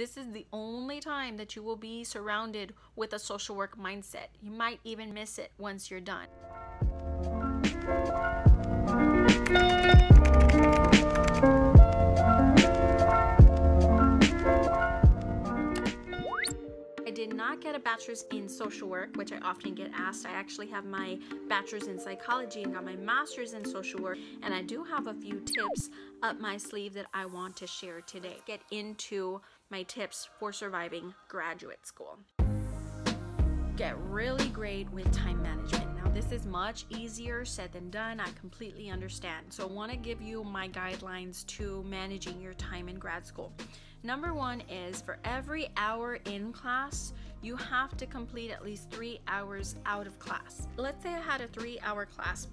This is the only time that you will be surrounded with a social work mindset. You might even miss it once you're done. I did not get a bachelor's in social work, which I often get asked. I actually have my bachelor's in psychology and got my master's in social work, and I do have a few tips up my sleeve that I want to share today. Get into my tips for surviving graduate school. Get really great with time management. Now this is much easier said than done, I completely understand. So I want to give you my guidelines to managing your time in grad school. Number one is for every hour in class, you have to complete at least 3 hours out of class. Let's say I had a 3-hour class.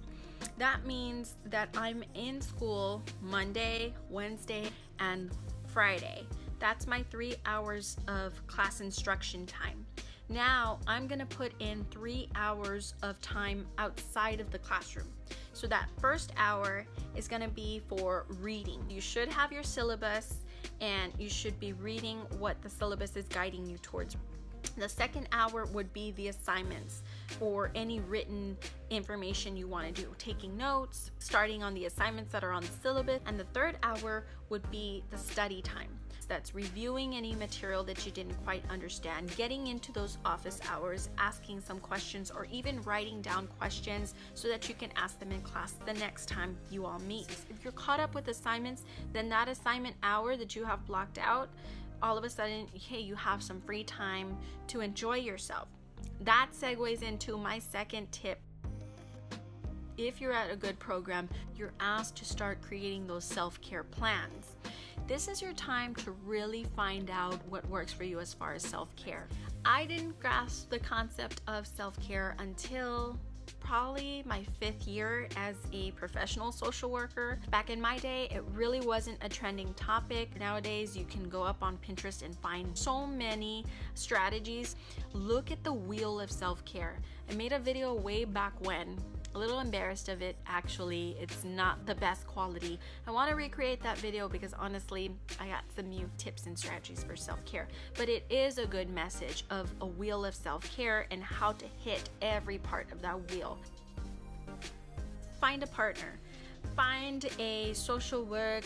That means that I'm in school Monday, Wednesday, and Friday. That's my 3 hours of class instruction time. Now I'm gonna put in 3 hours of time outside of the classroom. So that first hour is gonna be for reading. You should have your syllabus, and you should be reading what the syllabus is guiding you towards. The second hour would be the assignments or any written information you want to do, taking notes, starting on the assignments that are on the syllabus. And the third hour would be the study time. That's reviewing any material that you didn't quite understand, getting into those office hours, asking some questions, or even writing down questions so that you can ask them in class the next time you all meet. If you're caught up with assignments, then that assignment hour that you have blocked out, all of a sudden, hey, you have some free time to enjoy yourself. That segues into my second tip. If you're at a good program, you're asked to start creating those self-care plans. This is your time to really find out what works for you as far as self-care. I didn't grasp the concept of self-care until probably my 5th year as a professional social worker. Back in my day, it really wasn't a trending topic. Nowadays, you can go up on Pinterest and find so many strategies. Look at the wheel of self-care. I made a video way back when, a little embarrassed of it actually. It's not the best quality. I want to recreate that video because honestly, I got some new tips and strategies for self-care. But it is a good message of a wheel of self-care and how to hit every part of that wheel. Find a partner. Find a social work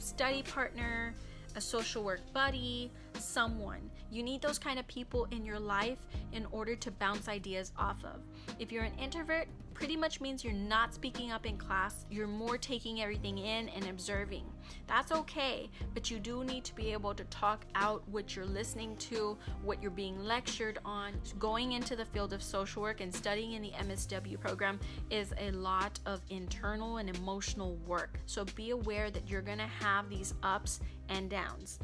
study partner, a social work buddy, someone. You need those kind of people in your life in order to bounce ideas off of. If you're an introvert, pretty much means you're not speaking up in class, you're more taking everything in and observing. That's okay, but you do need to be able to talk out what you're listening to, what you're being lectured on. Going into the field of social work and studying in the MSW program is a lot of internal and emotional work. So be aware that you're gonna have these ups and downs.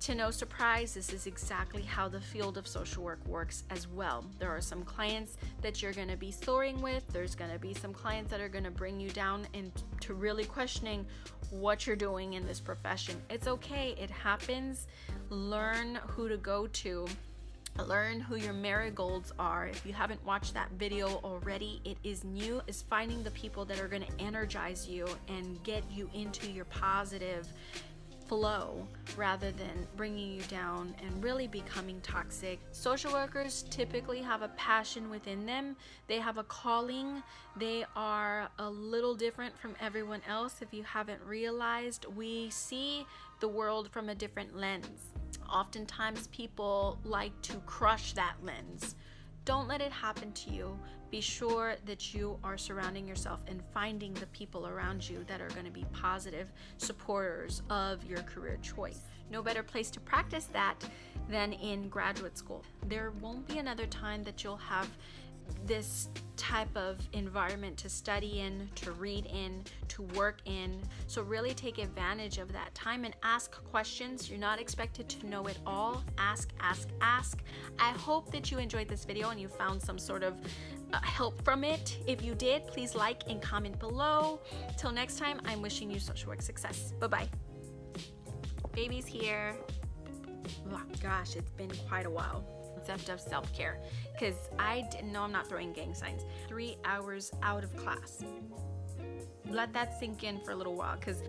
To no surprise, this is exactly how the field of social work works as well. There are some clients that you're going to be soaring with. There's going to be some clients that are going to bring you down and to really questioning what you're doing in this profession. It's okay. It happens. Learn who to go to. Learn who your marigolds are. If you haven't watched that video already, it is new. It's finding the people that are going to energize you and get you into your positive flow rather than bringing you down and really becoming toxic. Social workers typically have a passion within them. They have a calling. They are a little different from everyone else. If you haven't realized, we see the world from a different lens. Oftentimes people like to crush that lens. Don't let it happen to you. Be sure that you are surrounding yourself and finding the people around you that are going to be positive supporters of your career choice. No better place to practice that than in graduate school. There won't be another time that you'll have this type of environment to study in, to read in, to work in. So really take advantage of that time and ask questions. You're not expected to know it all. Ask, ask, ask. I hope that you enjoyed this video and you found some sort of help from it. If you did, please like and comment below. Till next time, I'm wishing you social work success. Bye-bye. Baby's here. Oh, gosh, it's been quite a while. Concept of self-care, because I didn't know. I'm not throwing gang signs. 3 hours out of class. Let that sink in for a little while, because